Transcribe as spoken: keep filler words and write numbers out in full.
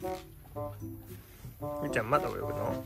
ふーちゃんまだ泳ぐの？